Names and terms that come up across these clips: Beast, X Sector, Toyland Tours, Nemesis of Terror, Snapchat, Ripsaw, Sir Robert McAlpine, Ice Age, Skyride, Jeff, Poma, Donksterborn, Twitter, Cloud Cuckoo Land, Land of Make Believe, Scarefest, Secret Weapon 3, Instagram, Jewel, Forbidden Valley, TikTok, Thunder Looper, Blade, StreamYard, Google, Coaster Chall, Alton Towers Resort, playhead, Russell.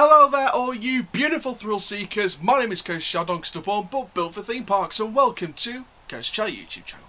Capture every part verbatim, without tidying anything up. Hello there all you beautiful thrill seekers, my name is Coaster Chall, Donksterborn, but built for theme parks, and welcome to Coaster Chall YouTube channel.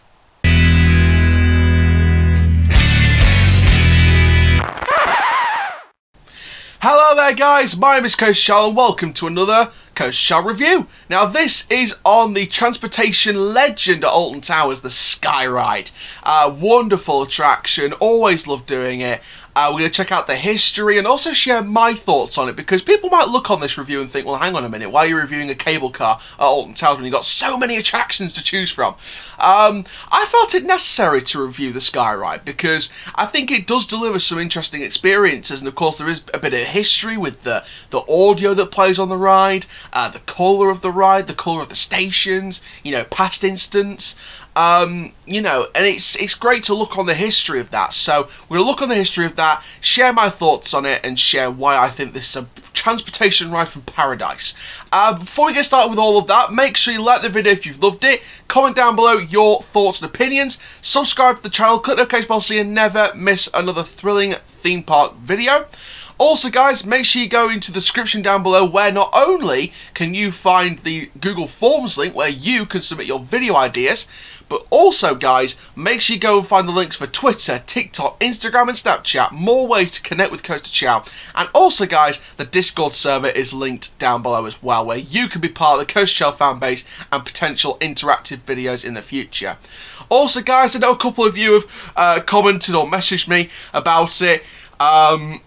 Hello there guys, my name is Coaster Chall and welcome to another Coaster Chall review. Now this is on the transportation legend at Alton Towers, the Skyride. Uh, wonderful attraction, always love doing it. Uh, we're going to check out the history and also share my thoughts on it, because people might look on this review and think, well, hang on a minute, why are you reviewing a cable car at Alton Towers when you've got so many attractions to choose from? Um, I felt it necessary to review the Skyride because I think it does deliver some interesting experiences, and of course there is a bit of history with the, the audio that plays on the ride, uh, the colour of the ride, the colour of the stations, you know, past instance. Um, you know, and it's it's great to look on the history of that. So we're going to look on the history of that, share my thoughts on it, and share why I think this is a transportation ride from paradise. Uh, before we get started with all of that, make sure you like the video if you've loved it, comment down below your thoughts and opinions, subscribe to the channel, click the notification bell so you never miss another thrilling theme park video. Also guys, make sure you go into the description down below where not only can you find the Google Forms link where you can submit your video ideas, but also guys, make sure you go and find the links for Twitter, TikTok, Instagram and Snapchat, more ways to connect with Coaster Chall. And also guys, the Discord server is linked down below as well, where you can be part of the Coaster Chall fan base and potential interactive videos in the future. Also guys, I know a couple of you have uh, commented or messaged me about it. Um...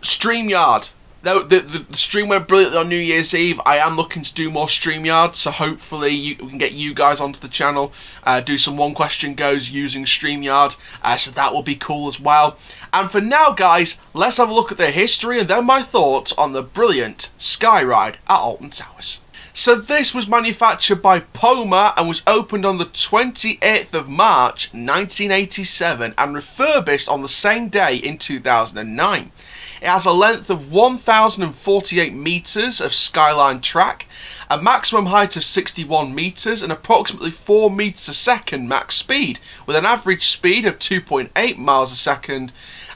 StreamYard. The, the, the stream went brilliantly on New Year's Eve. I am looking to do more StreamYard, so hopefully you, we can get you guys onto the channel, uh, do some One Question Goes using StreamYard, uh, so that will be cool as well. And for now, guys, let's have a look at the history and then my thoughts on the brilliant Skyride at Alton Towers. So this was manufactured by Poma and was opened on the twenty-eighth of March nineteen eighty-seven and refurbished on the same day in two thousand nine. It has a length of one thousand forty-eight metres of skyline track, a maximum height of sixty-one metres and approximately four metres a second max speed, with an average speed of two point eight miles a second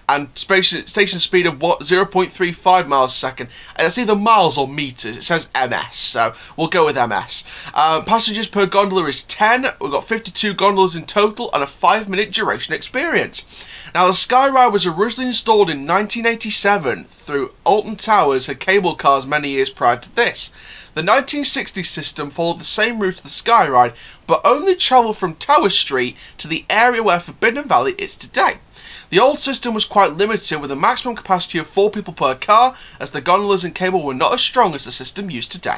and station speed of what zero point three five miles a second. And that's either miles or metres, it says M S, so we'll go with M S. Uh, passengers per gondola is ten, we've got fifty-two gondolas in total and a five minute duration experience. Now the Skyride was originally installed in nineteen eighty-seven through Alton Towers had cable cars many years prior to this. The nineteen sixties system followed the same route to the Skyride, but only travelled from Tower Street to the area where Forbidden Valley is today. The old system was quite limited with a maximum capacity of four people per car, as the gondolas and cable were not as strong as the system used today.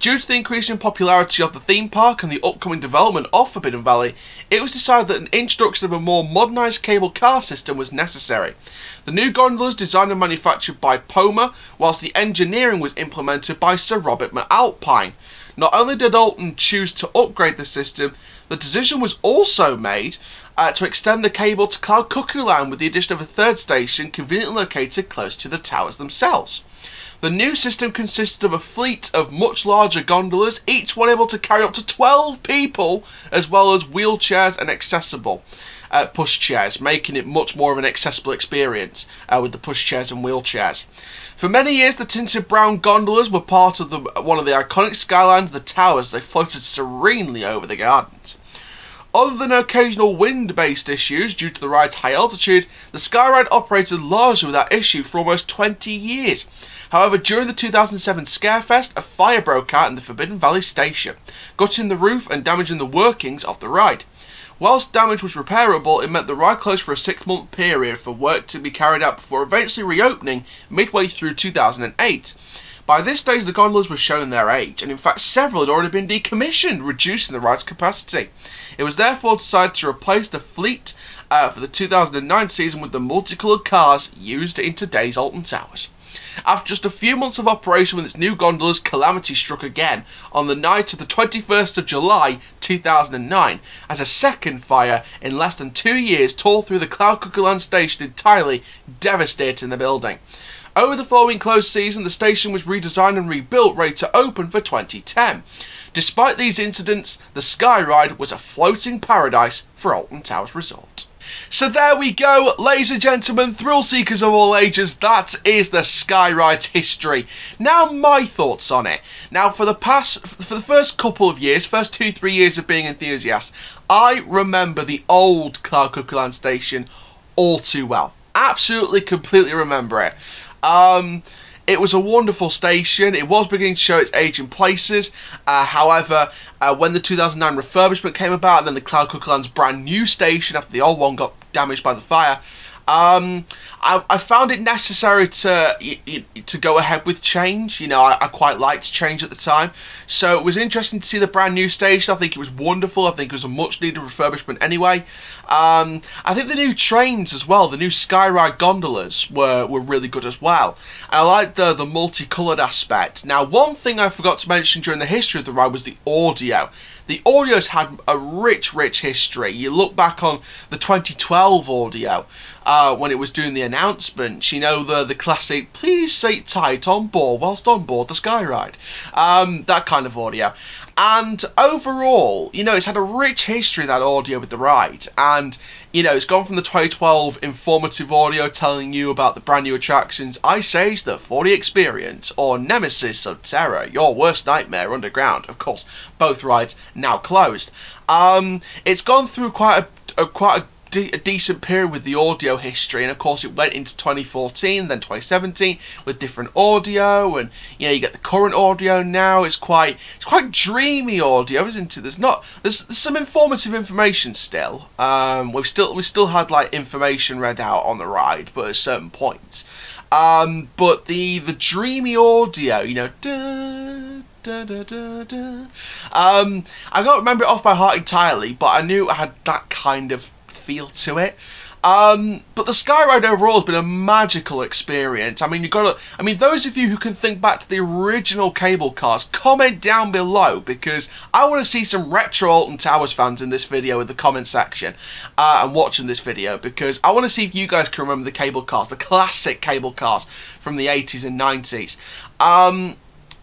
Due to the increasing popularity of the theme park and the upcoming development of Forbidden Valley, it was decided that an introduction of a more modernised cable car system was necessary. The new gondolas designed and manufactured by Poma, whilst the engineering was implemented by Sir Robert McAlpine. Not only did Alton choose to upgrade the system, the decision was also made uh, to extend the cable to Cloud Cuckoo Land with the addition of a third station conveniently located close to the towers themselves. The new system consisted of a fleet of much larger gondolas, each one able to carry up to twelve people, as well as wheelchairs and accessible uh, pushchairs, making it much more of an accessible experience uh, with the pushchairs and wheelchairs. For many years, the tinted brown gondolas were part of the, one of the iconic skylines of the towers. They floated serenely over the gardens. Other than occasional wind-based issues due to the ride's high altitude, the Skyride operated largely without issue for almost twenty years. However, during the two thousand seven Scarefest, a fire broke out in the Forbidden Valley station, gutting the roof and damaging the workings of the ride. Whilst damage was repairable, it meant the ride closed for a six month period for work to be carried out before eventually reopening midway through two thousand eight. By this stage, the gondolas were shown their age, and in fact several had already been decommissioned, reducing the ride's capacity. It was therefore decided to replace the fleet uh, for the two thousand nine season with the multicoloured cars used in today's Alton Towers. After just a few months of operation with its new gondolas, calamity struck again on the night of the twenty-first of July two thousand nine, as a second fire in less than two years tore through the Cloud Cuckoo Land station entirely, devastating the building. Over the following closed season, the station was redesigned and rebuilt, ready to open for twenty ten. Despite these incidents, the Skyride was a floating paradise for Alton Towers Resort. So there we go, ladies and gentlemen, thrill seekers of all ages, that is the Skyride history. Now my thoughts on it. Now for the past, for the first couple of years, first two, three years of being enthusiasts, I remember the old Cloud Cuckoo Land station all too well. Absolutely, completely remember it. Um... It was a wonderful station. It was beginning to show its age in places. Uh, however, uh, when the two thousand nine refurbishment came about, and then the Cloud Cuckoo Land's brand new station after the old one got damaged by the fire, um, I, I found it necessary to to go ahead with change. You know, I, I quite liked change at the time, so it was interesting to see the brand new station. I think it was wonderful. I think it was a much needed refurbishment anyway. Um, I think the new trains as well, the new Skyride gondolas were, were really good as well. And I like the, the multicoloured aspect. Now, one thing I forgot to mention during the history of the ride was the audio. The audio's had a rich, rich history. You look back on the twenty twelve audio uh, when it was doing the announcements, you know, the, the classic, please sit tight on board whilst on board the Skyride. Um, that kind of audio. And overall, you know, it's had a rich history, that audio with the ride. And, you know, it's gone from the twenty twelve informative audio telling you about the brand new attractions, Ice Age, the four D Experience, or Nemesis of Terror, your worst nightmare underground. Of course, both rides now closed. Um, it's gone through quite a, a quite a De a decent period with the audio history, and of course it went into twenty fourteen, then twenty seventeen with different audio, and you know, you get the current audio now. It's quite it's quite dreamy audio, isn't it? There's not there's, there's some informative information still. Um, we've still we still had like information read out on the ride, but at certain points. Um, but the the dreamy audio, you know. Duh, Da, da, da, da. Um, I don't remember it off by heart entirely, but I knew it had that kind of feel to it. Um, but the Skyride overall has been a magical experience. I mean, you got to. I mean, those of you who can think back to the original cable cars, comment down below, because I want to see some retro Alton Towers fans in this video in the comment section uh, and watching this video, because I want to see if you guys can remember the cable cars, the classic cable cars from the eighties and nineties. Um,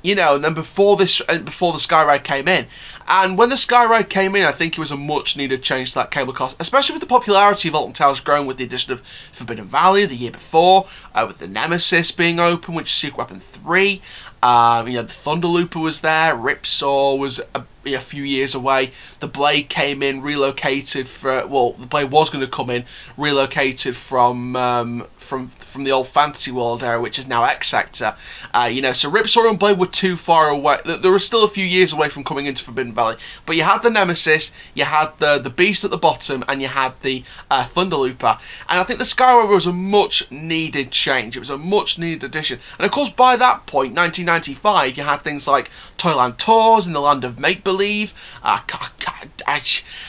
you know, and then before this, before the Skyride came in. And when the Skyride came in, I think it was a much-needed change to that cable cost, especially with the popularity of Alton Towers growing with the addition of Forbidden Valley the year before, uh, with the Nemesis being open, which is Secret Weapon three. Um, you know, the Thunder Looper was there, Ripsaw was a, a few years away, the Blade came in, relocated for, well, the Blade was going to come in, relocated from um, from from the old Fantasy World era, which is now X Sector. Uh, you know, so Ripsaw and Blade were too far away. There were still a few years away from coming into Forbidden Valley, but you had the Nemesis, you had the, the Beast at the bottom, and you had the uh, Thunder Looper, and I think the Skyride was a much needed change. It was a much needed addition, and of course by that point, nineteen ninety-five, you had things like Toyland Tours and the Land of Make Believe. Uh, I, I,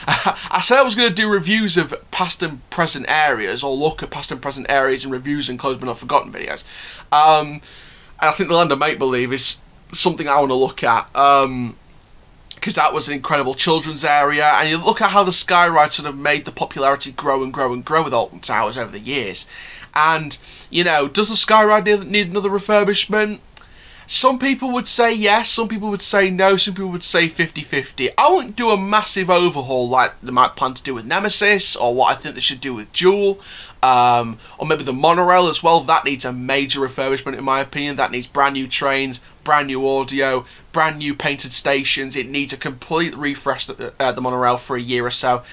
I, I said I was going to do reviews of past and present areas, or look at past and present areas and reviews and closed but not forgotten videos. Um, and I think the Land of Make Believe is something I want to look at. Um, because that was an incredible children's area, and you look at how the Skyride sort of made the popularity grow and grow and grow with Alton Towers over the years. And, you know, does the Skyride need another refurbishment? Some people would say yes, some people would say no, some people would say fifty fifty. I wouldn't do a massive overhaul like they might plan to do with Nemesis, or what I think they should do with Jewel, um, or maybe the monorail as well. That needs a major refurbishment in my opinion. That needs brand new trains, brand new audio, brand new painted stations. It needs a complete refresh of uh, the monorail for a year or so.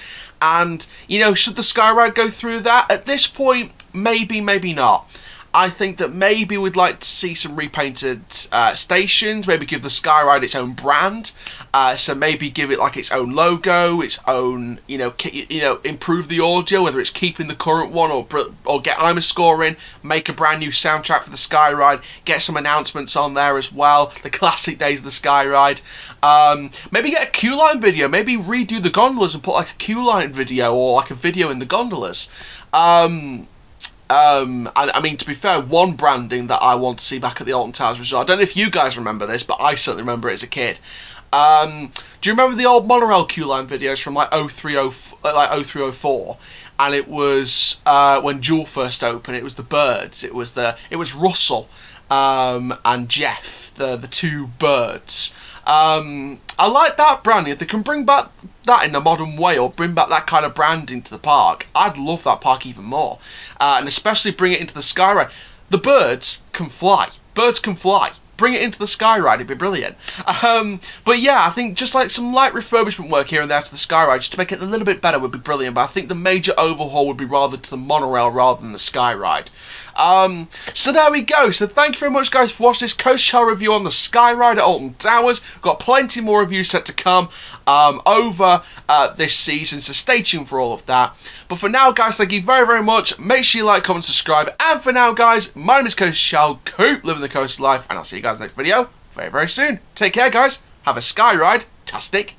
And, you know, should the Skyride go through that? At this point, maybe, maybe not. I think that maybe we'd like to see some repainted uh, stations, maybe give the Skyride its own brand, uh, so maybe give it like its own logo, its own, you know, you know, improve the audio, whether it's keeping the current one or or get I'm a score in, make a brand new soundtrack for the Skyride, get some announcements on there as well, the classic days of the Skyride. Um, maybe get a queue line video, maybe redo the gondolas and put like a queue line video or like a video in the gondolas. Um... Um, I, I mean, to be fair, one branding that I want to see back at the Alton Towers Resort, I don't know if you guys remember this, but I certainly remember it as a kid. Um, do you remember the old monorail queue line videos from like oh three oh four? And it was uh, when Jewel first opened. It was the birds. It was the it was Russell um, and Jeff, the the two birds. Um, I like that branding. If they can bring back that in a modern way, or bring back that kind of branding to the park, I'd love that park even more. Uh, and especially bring it into the Skyride. The birds can fly. Birds can fly. Bring it into the Skyride, it'd be brilliant. Um, but yeah, I think just like some light refurbishment work here and there to the Skyride, just to make it a little bit better, would be brilliant. But I think the major overhaul would be rather to the monorail rather than the Skyride. Um, so there we go. So thank you very much, guys, for watching this Coaster Chall review on the Skyride at Alton Towers. We've got plenty more reviews set to come um, over uh, this season, so stay tuned for all of that. But for now, guys, thank you very, very much. Make sure you like, comment, subscribe. And for now, guys, my name is Coaster Chall, Coop, living the coast life, and I'll see you guys next video very, very soon. Take care, guys. Have a Skyride-tastic